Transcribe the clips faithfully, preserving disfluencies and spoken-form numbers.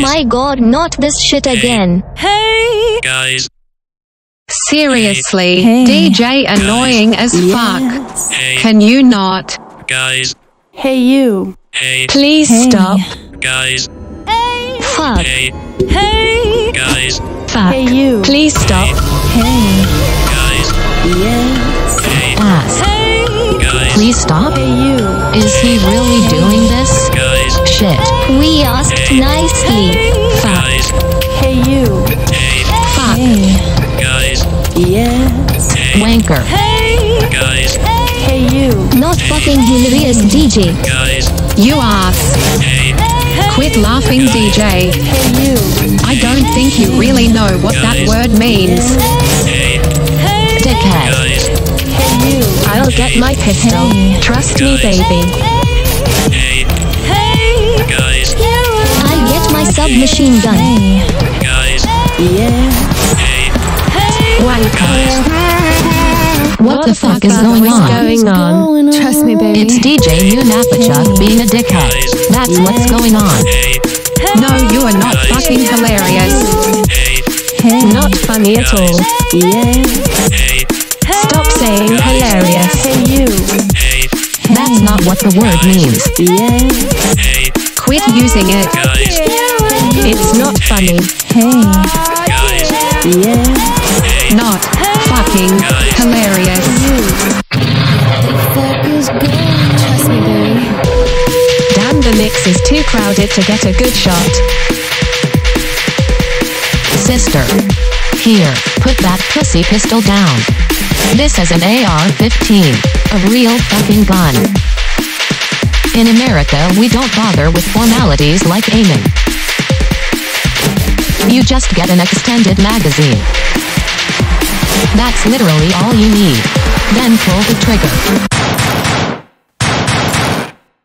Guys. my god, not this shit again. Hey! Guys. Seriously, hey. D J guys. Annoying as yes. fuck. Hey. Can you not? Guys. Hey you. Hey. Please hey. Stop. Guys. Hey. Fuck. Hey. Hey. Guys. Fuck. Hey you. Please stop. Hey. Hey. Guys. Yes. Hey. Ass. Hey. Guys. Please stop. Hey you. Is he really hey. Doing this? Guys. Shit. We asked hey. Nicely. Hey. Fuck. Guys. Hey you. Hey. Fuck. Hey. Guys. Yes. Hey. Wanker. Hey. Guys. Hey you. Not hey. Fucking hilarious D J. Guys. You ass. Hey. Quit laughing guys. D J. Hey you. I don't think you really know what guys. That word means. Hey. Dickhead. Guys. Hey you. I'll hey. Get my pistol. Hey. Trust guys. Me baby. Hey. Hey. Guys. I get my submachine gun. Hey. Guys. Yes. Hey. What, what the fuck, fuck is, going is going on? Trust me, baby. It's D J Nunapitchuk being a dickhead. That's yeah. what's going on. Hey. No, you are not guys. Fucking hilarious. Hey. Hey. Not funny guys. At all. Yeah. Hey. Stop saying guys. Hilarious. Hey, you. Hey. That's not what the word guys. Means. Yeah. Hey. Quit using it. Guys. It's not funny. Hey. Guys. Yeah. Not fucking hilarious. Damn, the mix is too crowded to get a good shot. Sister. Here, put that pussy pistol down. This is an A R fifteen. A real fucking gun. In America, we don't bother with formalities like aiming. You just get an extended magazine. That's literally all you need. Then pull the trigger.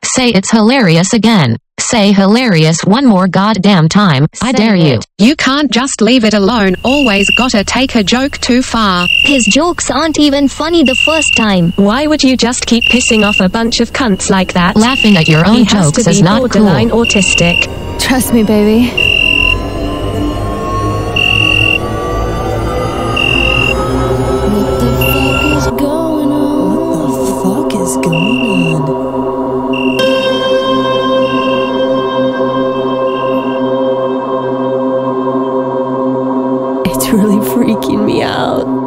Say it's hilarious again. Say hilarious one more goddamn time. I dare you. You can't just leave it alone. Always gotta take a joke too far. His jokes aren't even funny the first time. Why would you just keep pissing off a bunch of cunts like that? Laughing at your own jokes is not cool. He has to be borderline autistic. Trust me, baby. Really freaking me out.